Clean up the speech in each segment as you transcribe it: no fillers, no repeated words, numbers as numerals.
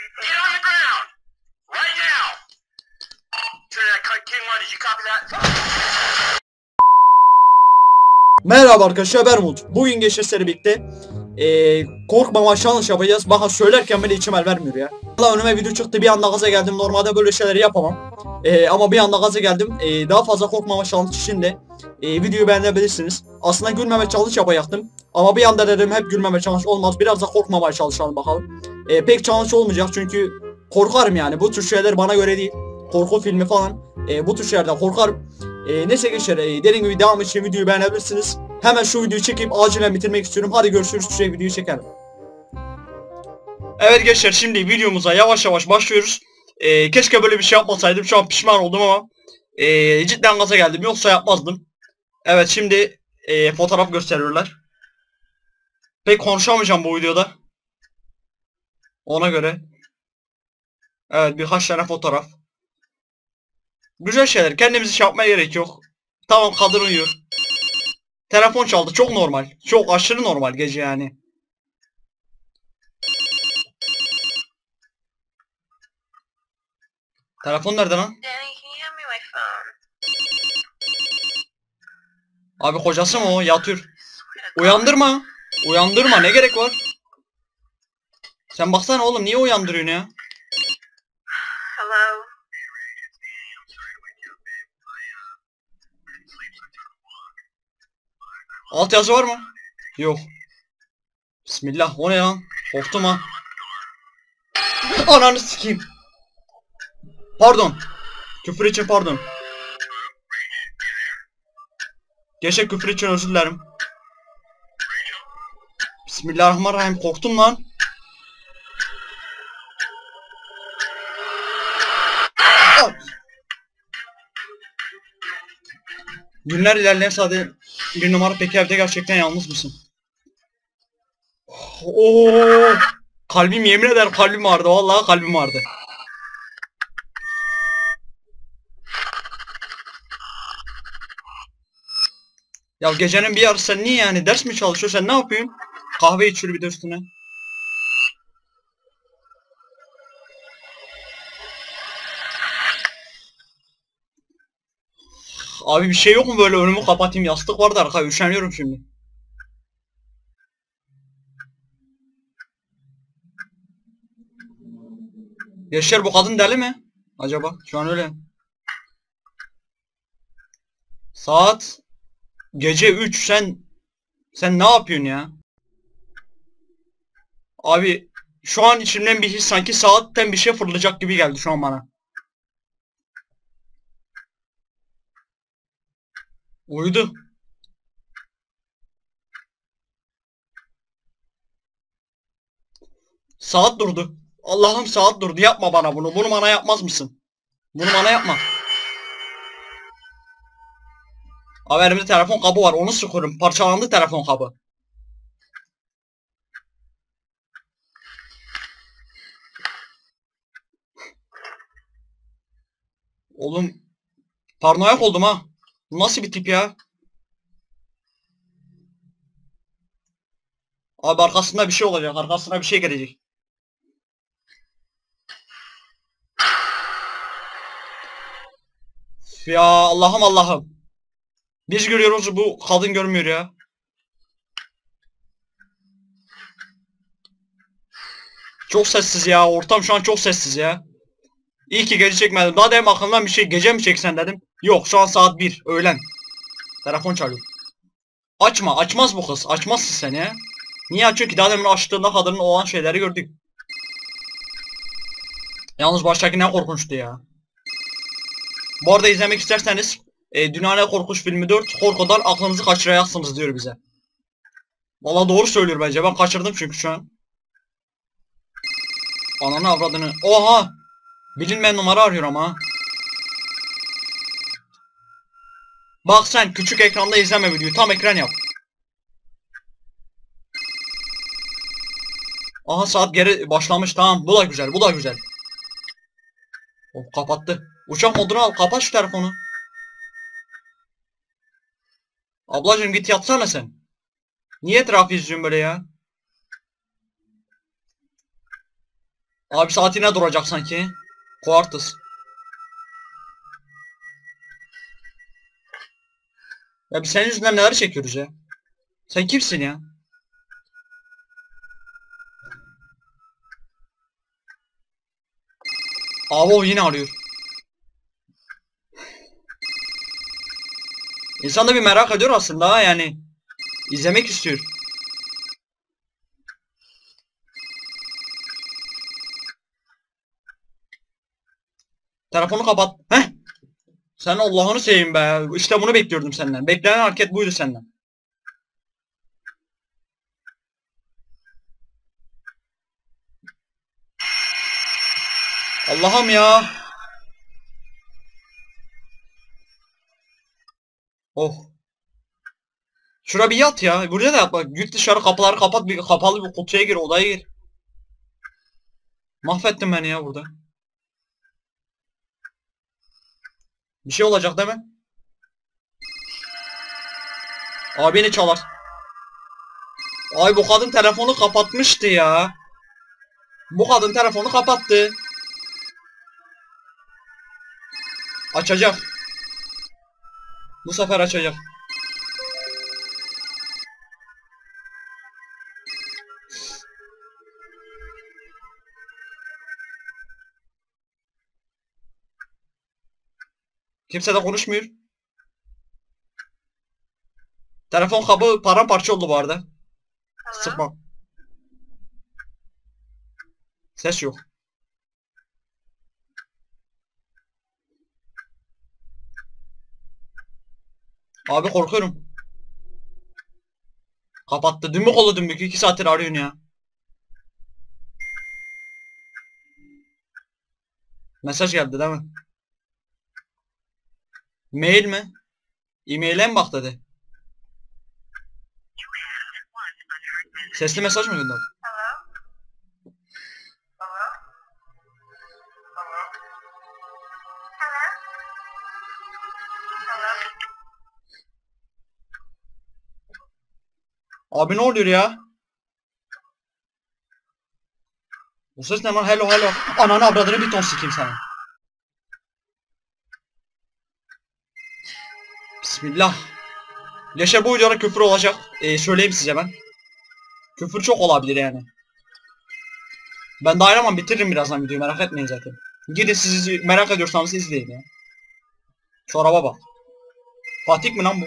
Get on the ground! Right now! Turn that King 1, did you copy that? Merhaba arkadaşlar, ben Umut. Bugün gençler Serbik'te Korkmama challenge yapacağız. Bakın söylerken bile içim el vermiyor ya. Valla önüme video çıktı, bir anda gaza geldim. Normalde böyle şeyleri yapamam. Ama bir anda gaza geldim. Daha fazla korkmama challenge için de videoyu beğenebilirsiniz. Aslında gülmeme challenge yapacaktım. Ama bir anda dedim hep gülmeme challenge olmaz. Biraz da korkmamaya çalışalım bakalım. Pek challenge olmayacak çünkü korkarım yani. Bu tür şeyler bana göre değil. Korku filmi falan. Bu tür şeylerden korkarım. Neyse gençler, dediğim gibi devam için videoyu beğenebilirsiniz. Hemen şu videoyu çekip acilen bitirmek istiyorum. Hadi görüşürüz, şu videoyu çekelim. Evet gençler, şimdi videomuza yavaş yavaş başlıyoruz. Keşke böyle bir şey yapmasaydım, şu an pişman oldum ama cidden gaza geldim, yoksa yapmazdım. Evet şimdi fotoğraf gösteriyorlar. Pek konuşamayacağım bu videoda, ona göre. Evet, birkaç tane fotoğraf. Güzel şeyler, kendimizi şey yapmaya gerek yok. Tamam, kadın uyuyor. Telefon çaldı, çok normal. Çok aşırı normal gece yani. Telefon nerede lan? Abi kocası mı o? Yatıyor. Uyandırma. Uyandırma, ne gerek var? Sen baksana oğlum, niye uyandırıyorsun ya? Altyazı var mı? Yok. Bismillah, o ne lan? Korktum ha. Ananı sikeyim. Pardon. Küfür için pardon. Geçe küfür için özür dilerim. Bismillahirrahmanirrahim, korktum lan. Günler ilerleyen sadece 1 numara, peki evde gerçekten yalnız mısın? Oo, kalbim, yemin ederim kalbim vardı, vallahi kalbim vardı. Ya gecenin bir yarısı niye yani, ders mi çalışıyor, sen ne yapıyorsun? Kahve içiyor bir de üstüne. Abi bir şey yok mu böyle, önümü kapatayım, yastık vardı arkaya, üşeniyorum şimdi. Gençler bu kadın deli mi acaba? Şu an öyle. Saat gece 3, sen ne yapıyorsun ya? Abi şu an içimden bir his, sanki saatten bir şey fırlayacak gibi geldi şu an bana. Uyudu. Saat durdu. Allah'ım saat durdu. Yapma bana bunu. Bunu bana yapmaz mısın? Bunu bana yapma. Abi elimde telefon kabı var. Onu sıkıyorum. Parçalandı telefon kabı. Oğlum paranoyak oldum ha. Bu nasıl bir tip ya? Abi arkasında bir şey olacak, arkasına bir şey gelecek. Ya Allah'ım Allah'ım. Biz görüyoruz, bu kadın görmüyor ya. Çok sessiz ya, ortam şu an çok sessiz ya. İyi ki gece çekmedim. Daha demin aklımdan bir şey, gece mi çeksen dedim. Yok, şu an saat 1 öğlen. Telefon çalıyor. Açma, açmaz bu kız. Açmazsın sen ya. Niye açıyor ki? Daha demin açtığında kadının olan şeyleri gördük. Yalnız baştaki ne korkunçtu ya. Bu arada izlemek isterseniz Dünyanın Korkunç Filmi 4, korkudan aklınızı kaçırayacaksınız diyor bize. Vallahi doğru söylüyor bence. Ben kaçırdım çünkü şu an. Ananı avradını. Oha! Bilinmeyen numara arıyor ama. Bak sen küçük ekranda izleme videoyu, tam ekran yap. Aha saat geri başlamış, tamam, bu da güzel, bu da güzel. Oh, kapattı. Uçak modunu al, kapat şu telefonu. Ablacığım git yatsana sen. Niye etrafı izliyorsun böyle ya? Abi saat yine duracak sanki. Kuartız. Ya biz senin yüzünden neler çekiyoruz ya. Sen kimsin ya? Abi o yine arıyor. İnsan da bir merak ediyor aslında yani. İzlemek istiyor. Telefonu kapat. Heh. Sen Allah'ını seveyim be. İşte bunu bekliyordum senden. Beklenen hareket buydu senden. Allah'ım ya. Oh. Şura bir yat ya. Burada da yat bak. Git dışarı, kapıları kapat. Bir kapalı bir kutuya gir, odaya gir. Mahvettin beni ya burada. Bir şey olacak değil mi? Abi beni çalar. Ay bu kadın telefonu kapatmıştı ya. Bu kadın telefonu kapattı. Açacak. Bu sefer açacak. Kimse de konuşmuyor. Telefon kabı paramparça oldu bu arada. Sıkma. Ses yok. Abi korkuyorum. Kapattı. Dümbük oldu dümbük. 2 saattir arıyorsun ya. Mesaj geldi değil mi? Mail mi? E-mail'e mi bak dedi? Sesli mesaj mı gönderdi? Abi ne oluyor ya? Bu ses ne lan? Hello hello. Ananı avradını bir ton sikeyim sana. Bismillah. Leşe bu videoda küfür olacak. Söyleyeyim size ben. Küfür çok olabilir yani. Ben dayanamam, bitiririm birazdan videoyu, merak etmeyin zaten. Gidin siz merak ediyorsanız izleyin ya. Çoraba bak. Fatih mi lan bu?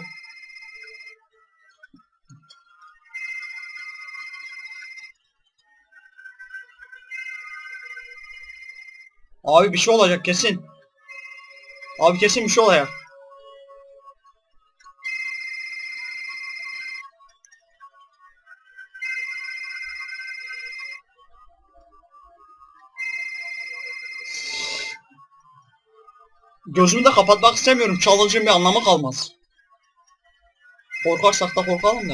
Abi bir şey olacak kesin. Abi kesin bir şey olacak. Gözümü de kapatmak istemiyorum. Challenge'ın bir anlamı kalmaz. Korkarsak da korkalım da.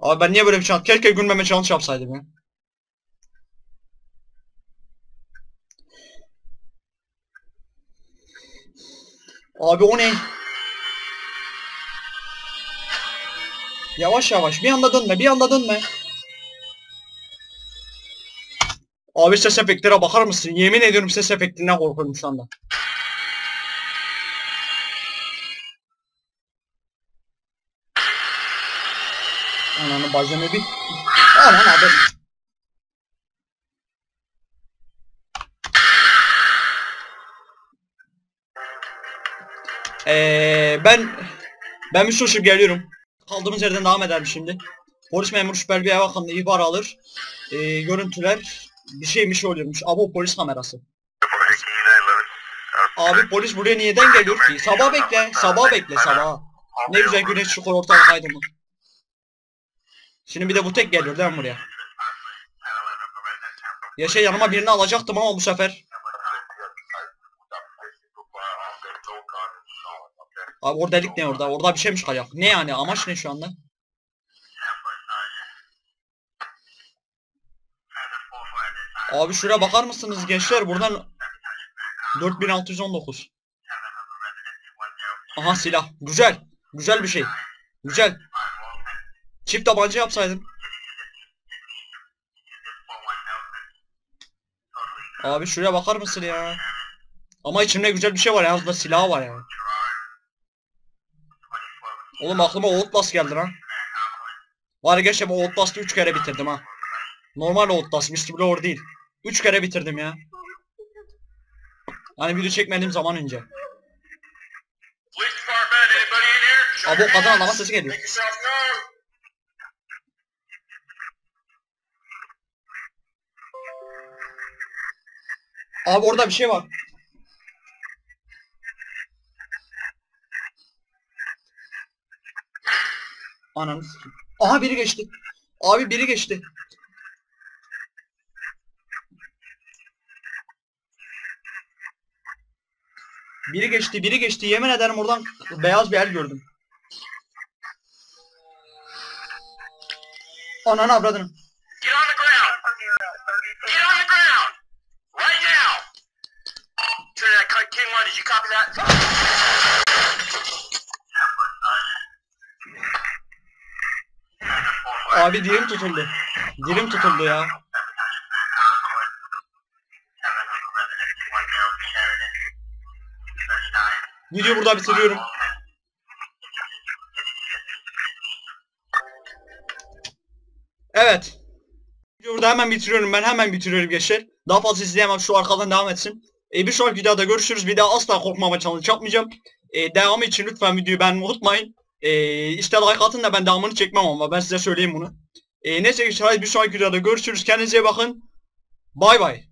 Abi ben niye böyle bir challenge? Keşke gülmeme challenge yapsaydım ya. Abi o ne? Yavaş yavaş. Bir anda dönme. Bir anda dönme. Abi ses efektlere bakar mısın? Yemin ediyorum ses efektinden korkuyorum şu anda. Ananı bacını bir... Anan abi. Ben bir suçum geliyorum. Kaldığımız yerden devam ederim şimdi. Polis memuru şüpheli bir ev hakkında ihbar alır. Görüntüler... Bir şey oluyormuş. Abi o polis kamerası. Abi polis buraya niyeden geliyor ki? Sabah bekle. Sabah bekle. Sabah. Ne güzel güneş çıkıyor ortalık aydınlık. Şimdi bir de bu tek geliyor değil mi buraya? Ya şey yanıma birini alacaktım ama bu sefer. Abi orada delik ne orada? Orada bir şey mi çıkacak? Ne yani? Amaç ne şu anda? Abi şuraya bakar mısınız gençler? Buradan 4619. Aha silah. Güzel. Güzel bir şey. Güzel. Çift tabanca yapsaydım. Abi şuraya bakar mısın ya? Ama içimde güzel bir şey var, yalnız da silah var yani. Oğlum aklıma Outlast geldi lan. Var geçen o Outlast'ı 3 kere bitirdim ha. Normal Outlast, Mystic Lord değil. 3 kere bitirdim ya. Hani video çekmediğim zaman önce. Abi o kadın ağlama sesi geliyor. Abi orada bir şey var. Ananı sikeyim. Aha biri geçti. Abi biri geçti. Biri geçti, biri geçti. Yemin ederim oradan beyaz bir el gördüm. Ananı avradını. Abi dilim tutuldu. Dilim tutuldu ya. Videoyu burada bitiriyorum. Evet. Videoyu burada hemen bitiriyorum. Ben hemen bitiriyorum gençler. Daha fazla izleyemem. Şu arkadan devam etsin. Bir sonraki videoda görüşürüz. Bir daha asla korkmama challenge yapmayacağım. Devamı için lütfen videoyu beğenmeyi unutmayın. İşte like atın da ben devamını çekmem ama ben size söyleyeyim bunu. Neyse ki bir sonraki videoda görüşürüz. Kendinize iyi bakın. Bay bay.